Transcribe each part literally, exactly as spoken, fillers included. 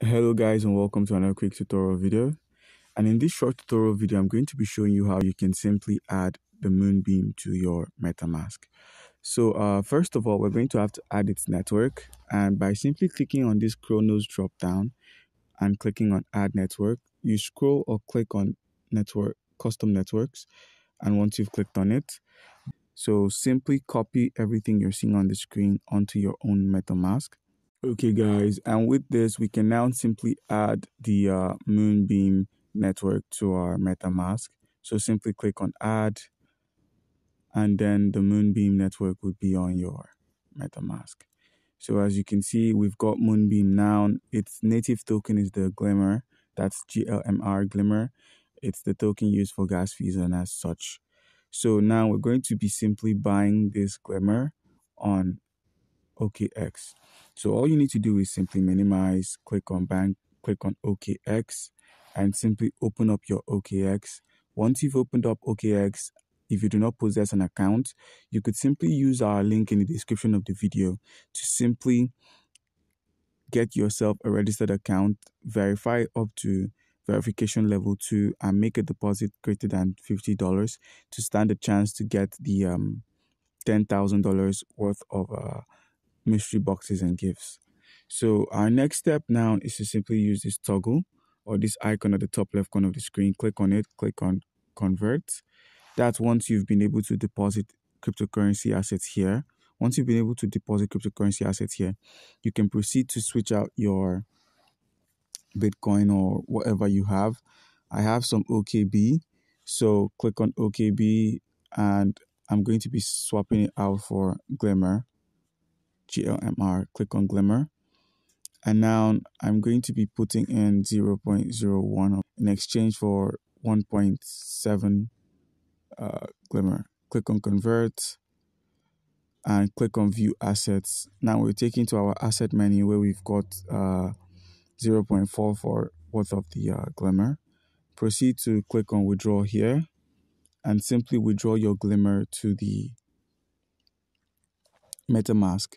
Hello guys, and welcome to another quick tutorial video. And in this short tutorial video, I'm going to be showing you how you can simply add the Moonbeam to your MetaMask. So uh, first of all, we're going to have to add its network, and by simply clicking on this Cronos drop down and clicking on add network, you scroll or click on network custom networks, and once you've clicked on it, so simply copy everything you're seeing on the screen onto your own MetaMask. Okay guys, and with this, we can now simply add the uh, Moonbeam network to our MetaMask. So simply click on add, and then the Moonbeam network would be on your MetaMask. So as you can see, we've got Moonbeam now. Its native token is the Glimmer, that's G L M R, Glimmer. It's the token used for gas fees and as such. So now we're going to be simply buying this Glimmer on O K X. So all you need to do is simply minimize, click on bank, click on O K X, and simply open up your O K X. Once you've opened up O K X, if you do not possess an account, you could simply use our link in the description of the video to simply get yourself a registered account, verify up to verification level two, and make a deposit greater than fifty dollars to stand a chance to get the um, ten thousand dollars worth of uh, mystery boxes and gifts. So our next step now is to simply use this toggle or this icon at the top left corner of the screen. Click on it, click on convert. That's once you've been able to deposit cryptocurrency assets here. Once you've been able to deposit cryptocurrency assets here, you can proceed to switch out your Bitcoin or whatever you have. I have some O K B, so click on O K B, and I'm going to be swapping it out for Glimmer, G L M R. Click on Glimmer, and now I'm going to be putting in zero point zero one in exchange for one point seven uh, Glimmer. Click on convert and click on view assets. Now we're taken to our asset menu where we've got uh, zero point four four worth of the uh, Glimmer. Proceed to click on withdraw here and simply withdraw your Glimmer to the MetaMask.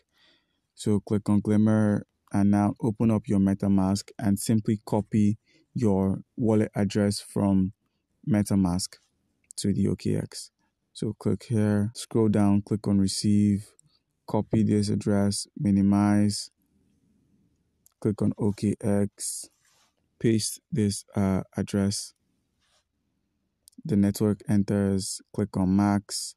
So click on Glimmer, and now open up your MetaMask and simply copy your wallet address from MetaMask to the O K X. So click here, scroll down, click on receive, copy this address, minimize, click on O K X, paste this uh, address. The network enters, click on max,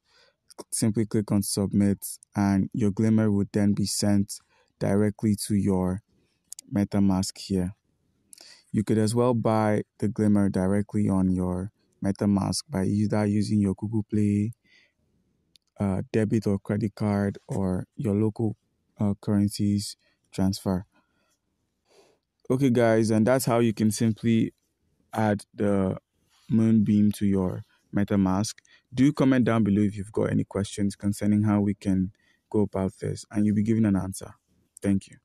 simply click on submit, and your Glimmer would then be sent directly to your MetaMask here. You could as well buy the Glimmer directly on your MetaMask by either using your Google Play, uh, debit or credit card, or your local uh, currencies transfer. Okay guys, and that's how you can simply add the Moonbeam to your MetaMask. Do comment down below if you've got any questions concerning how we can go about this, and you'll be given an answer. Thank you.